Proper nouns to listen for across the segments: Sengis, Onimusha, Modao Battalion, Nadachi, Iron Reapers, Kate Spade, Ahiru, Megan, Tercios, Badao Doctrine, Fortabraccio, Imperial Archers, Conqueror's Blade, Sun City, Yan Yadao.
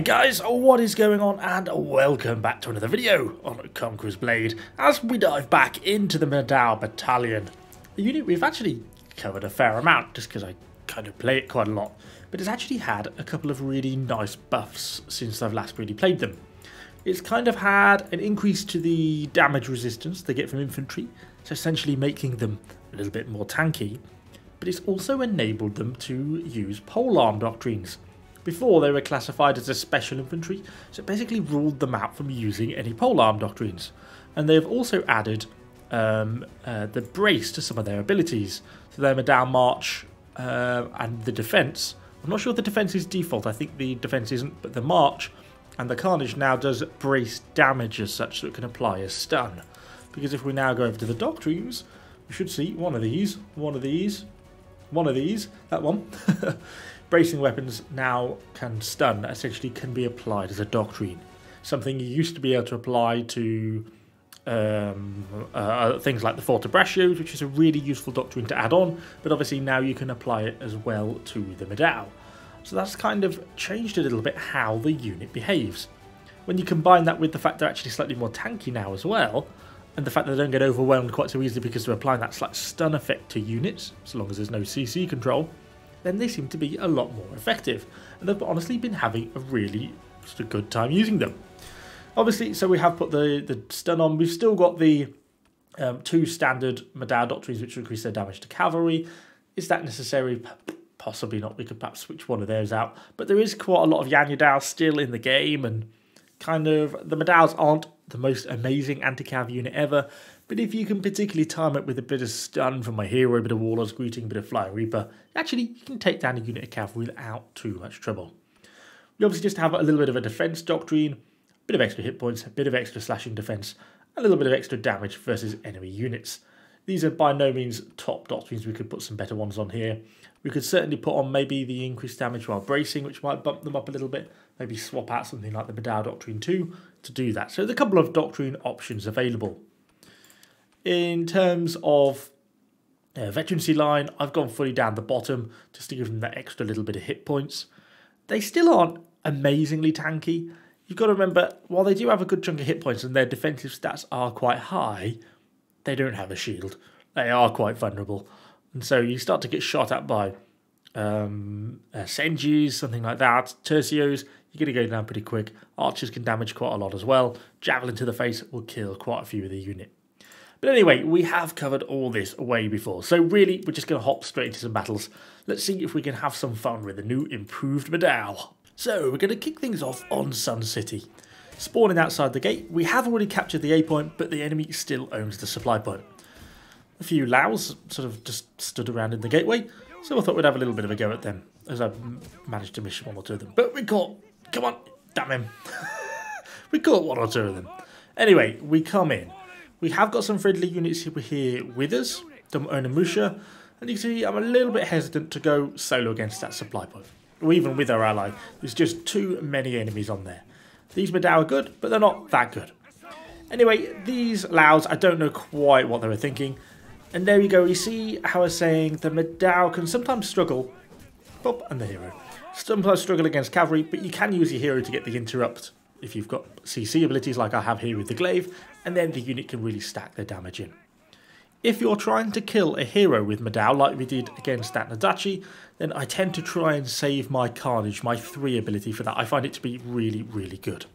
Hey guys, what is going on, and welcome back to another video on Conqueror's Blade as we dive back into the Modao Battalion. A unit we've actually covered a fair amount just because I kind of play it quite a lot, but it's actually had a couple of really nice buffs since I've last really played them. It's kind of had an increase to the damage resistance they get from infantry, so essentially making them a little bit more tanky, but it's also enabled them to use polearm doctrines. Before, they were classified as a special infantry, so it basically ruled them out from using any polearm doctrines. And they've also added the brace to some of their abilities. So their Modao March and the defense. I'm not sure the defense is default, I think the defense isn't, but the march and the carnage now does brace damage as such, so it can apply a stun. Because if we now go over to the doctrines, we should see one of these, that one. Bracing weapons now can stun, essentially can be applied as a doctrine. Something you used to be able to apply to things like the Fortabraccio, which is a really useful doctrine to add on, but obviously now you can apply it as well to the Modao. So that's kind of changed a little bit how the unit behaves. When you combine that with the fact they're actually slightly more tanky now as well, and the fact that they don't get overwhelmed quite so easily because they're applying that slight stun effect to units, so long as there's no CC control, then they seem to be a lot more effective. And they've honestly been having a really just a good time using them. Obviously, so we have put the stun on. We've still got the two standard Modao doctrines which increase their damage to cavalry. Is that necessary? Possibly not. We could perhaps switch one of those out. But there is quite a lot of Yan Yadao still in the game, and kind of the Modaos aren't the most amazing anti-cav unit ever, but if you can particularly time it with a bit of stun from my hero, a bit of warlord's greeting, a bit of flying reaper, actually you can take down a unit of cav without too much trouble. We obviously just have a little bit of a defense doctrine, a bit of extra hit points, a bit of extra slashing defense, a little bit of extra damage versus enemy units. These are by no means top doctrines. We could put some better ones on here. We could certainly put on maybe the increased damage while bracing, which might bump them up a little bit. Maybe swap out something like the Badao Doctrine 2 to do that. So there's a couple of doctrine options available. In terms of veterancy line, I've gone fully down the bottom just to give them that extra little bit of hit points. They still aren't amazingly tanky. You've got to remember, while they do have a good chunk of hit points and their defensive stats are quite high, they don't have a shield. They are quite vulnerable. And so you start to get shot at by Sengis, something like that, Tercios, you're going to go down pretty quick. Archers can damage quite a lot as well. Javelin to the face will kill quite a few of the unit. But anyway, we have covered all this way before. So really, we're just going to hop straight into some battles. Let's see if we can have some fun with the new improved Modao. So we're going to kick things off on Sun City. Spawning outside the gate, we have already captured the A point, but the enemy still owns the supply point. A few Laos sort of just stood around in the gateway, so I thought we'd have a little bit of a go at them, as I managed to miss one or two of them. But we caught, come on, damn him. We caught one or two of them. Anyway, we come in. We have got some friendly units here with us, some Onimusha, and you can see I'm a little bit hesitant to go solo against that supply point, or even with our ally. There's just too many enemies on there. These Modao are good, but they're not that good. Anyway, these Laos, I don't know quite what they were thinking. And there you go, you see how I was saying the Modao can sometimes struggle. Boop, and the hero. Sometimes struggle against cavalry, but you can use your hero to get the interrupt if you've got CC abilities like I have here with the glaive, and then the unit can really stack their damage in. If you're trying to kill a hero with Modao, like we did against that Nadachi, then I tend to try and save my Carnage, my 3 ability for that. I find it to be really, really good.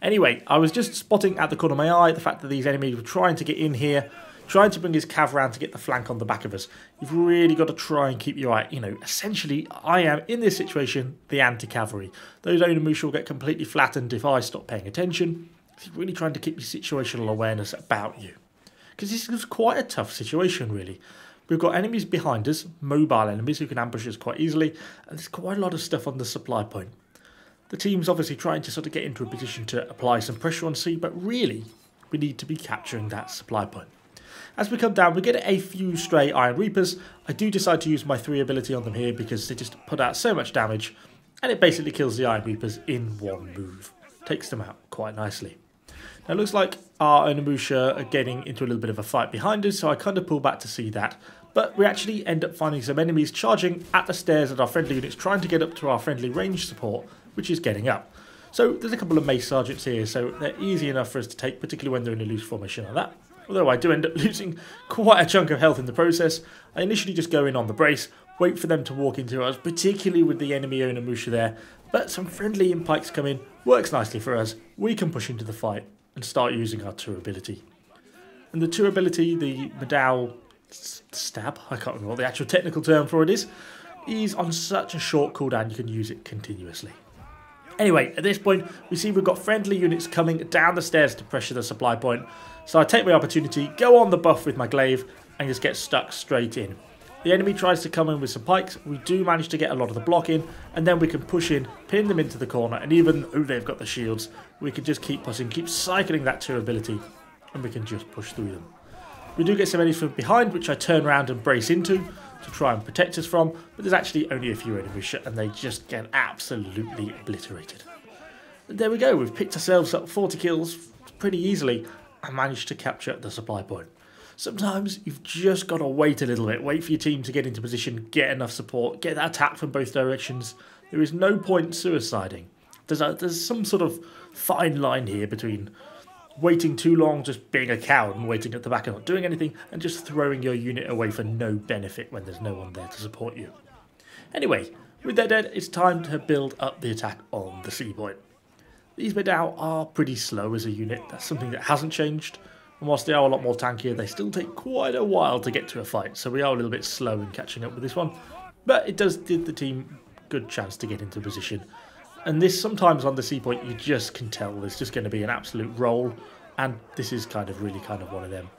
Anyway, I was just spotting at the corner of my eye the fact that these enemies were trying to get in here, trying to bring his cav round to get the flank on the back of us. You've really got to try and keep your eye, you know, essentially I am, in this situation, the anti-cavalry. Those Onimusha will get completely flattened if I stop paying attention. So you're really trying to keep your situational awareness about you. Because this is quite a tough situation, really. We've got enemies behind us, mobile enemies who can ambush us quite easily, and there's quite a lot of stuff on the supply point. The team's obviously trying to sort of get into a position to apply some pressure on C, but really, we need to be capturing that supply point. As we come down, we get a few stray Iron Reapers. I do decide to use my 3 ability on them here because they just put out so much damage, and it basically kills the Iron Reapers in one move. Takes them out quite nicely. Now it looks like our Onimusha are getting into a little bit of a fight behind us, so I kind of pull back to see that. But we actually end up finding some enemies charging at the stairs at our friendly units, trying to get up to our friendly range support, which is getting up. So there's a couple of mace sergeants here, so they're easy enough for us to take, particularly when they're in a loose formation like that. Although I do end up losing quite a chunk of health in the process. I initially just go in on the brace, wait for them to walk into us, particularly with the enemy Onimusha there. But some friendly impikes come in, works nicely for us, we can push into the fight and start using our 2 ability. And the 2 ability, the Modao stab, I can't remember what the actual technical term for it is on such a short cooldown you can use it continuously. Anyway, at this point, we see we've got friendly units coming down the stairs to pressure the supply point. So I take my opportunity, go on the buff with my glaive, and just get stuck straight in. The enemy tries to come in with some pikes, we do manage to get a lot of the block in, and then we can push in, pin them into the corner, and even though they've got the shields, we can just keep pushing, keep cycling that 2 ability, and we can just push through them. We do get some enemies from behind, which I turn around and brace into, to try and protect us from, but there's actually only a few enemies and they just get absolutely obliterated. And there we go, we've picked ourselves up 40 kills pretty easily and managed to capture the supply point. Sometimes you've just got to wait a little bit, wait for your team to get into position, get enough support, get that attack from both directions. There is no point suiciding. There's some sort of fine line here between waiting too long, just being a coward and waiting at the back and not doing anything, and just throwing your unit away for no benefit when there's no one there to support you. Anyway, with their dead, it's time to build up the attack on the sea point. These Badao are pretty slow as a unit, that's something that hasn't changed, and whilst they are a lot more tankier, they still take quite a while to get to a fight, so we are a little bit slow in catching up with this one, but it does give the team a good chance to get into position. And this, sometimes on the sea point, you just can tell there's just going to be an absolute roll. And this is really one of them.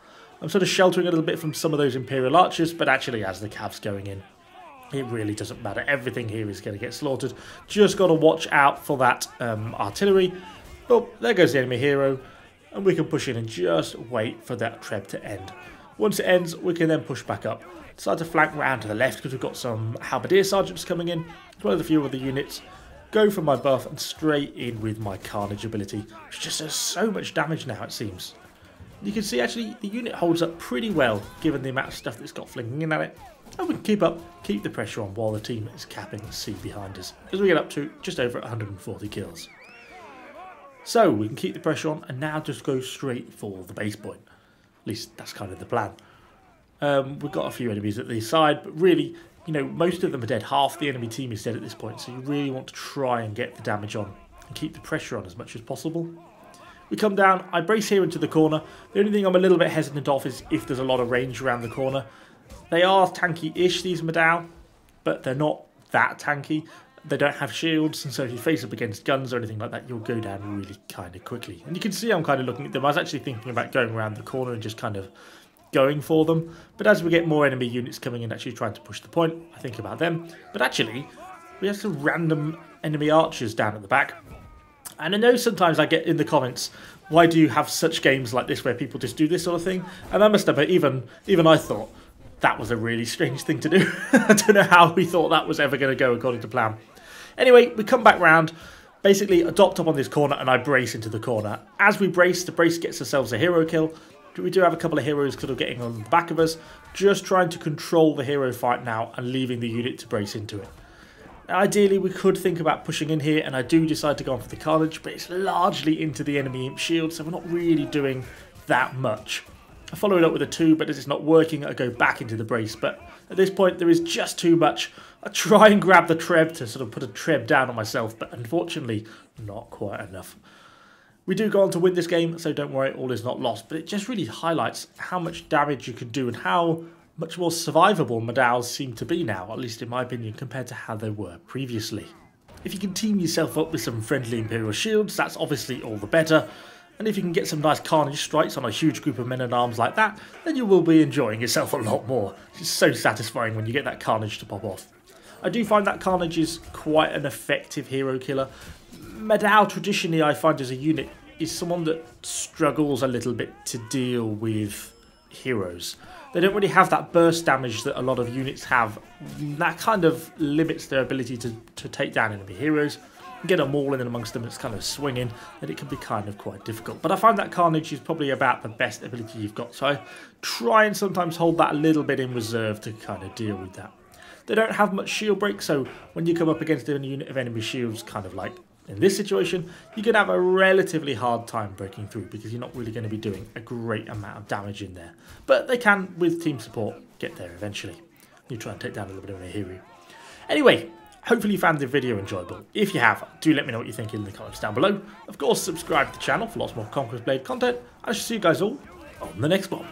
I'm sort of sheltering a little bit from some of those Imperial Archers, but actually as the Cav's going in, it really doesn't matter. Everything here is going to get slaughtered. Just got to watch out for that artillery. Oh, there goes the enemy hero. And we can push in and just wait for that treb to end. Once it ends, we can then push back up. Decide to flank round to the left because we've got some Halberdier Sergeants coming in. It's one of the few other units. Go for my buff and straight in with my carnage ability, which just does so much damage now it seems. You can see actually the unit holds up pretty well given the amount of stuff that's got flinging in at it, and we can keep the pressure on while the team is capping the sea behind us as we get up to just over 140 kills. So we can keep the pressure on and now just go straight for the base point, at least that's kind of the plan. We've got a few enemies at the side, but really, you know, most of them are dead, half the enemy team is dead at this point, so you really want to try and get the damage on and keep the pressure on as much as possible. We come down, I brace here into the corner. The only thing I'm a little bit hesitant of is if there's a lot of range around the corner. They are tanky-ish, these Modao, but they're not that tanky. They don't have shields, and so if you face up against guns or anything like that, you'll go down really quickly. And you can see I'm looking at them. I was actually thinking about going around the corner and just going for them, but as we get more enemy units coming in actually trying to push the point, I think about them. But actually we have some random enemy archers down at the back, and I know sometimes I get in the comments, why do you have such games like this where people just do this sort of thing? And I must admit, even I thought that was a really strange thing to do. I don't know how we thought that was ever going to go according to plan. Anyway, we come back round, basically adopt up on this corner, and I brace into the corner. As we brace, the brace gets ourselves a hero kill. We do have a couple of heroes getting on the back of us, just trying to control the hero fight now and leaving the unit to brace into it. Now, ideally we could think about pushing in here, and I do decide to go on for the carnage, but it's largely into the enemy imp shield, so we're not really doing that much. I follow it up with a 2, but as it's not working, I go back into the brace, but at this point there is just too much. I try and grab the treb to sort of put a treb down on myself, but unfortunately not quite enough. We do go on to win this game, so don't worry, all is not lost, but it just really highlights how much damage you can do and how much more survivable Modaos seem to be now, at least in my opinion, compared to how they were previously. If you can team yourself up with some friendly Imperial shields, that's obviously all the better, and if you can get some nice carnage strikes on a huge group of men-at-arms like that, then you will be enjoying yourself a lot more. It's so satisfying when you get that carnage to pop off. I do find that carnage is quite an effective hero killer. Modao traditionally, I find as a unit, is someone that struggles a little bit to deal with heroes. They don't really have that burst damage that a lot of units have. That limits their ability to take down enemy heroes. Get a maul in amongst them, it's swinging, and it can be quite difficult. But I find that carnage is probably about the best ability you've got, so I try and sometimes hold that a little bit in reserve to deal with that. They don't have much shield break, so when you come up against a unit of enemy shields, kind of like in this situation, you're going to have a relatively hard time breaking through because you're not really going to be doing a great amount of damage in there. But they can, with team support, get there eventually. You try and take down a little bit of an Ahiru. Anyway, hopefully you found the video enjoyable. If you have, do let me know what you think in the comments down below. Of course, subscribe to the channel for lots more Conqueror's Blade content. I shall see you guys all on the next one.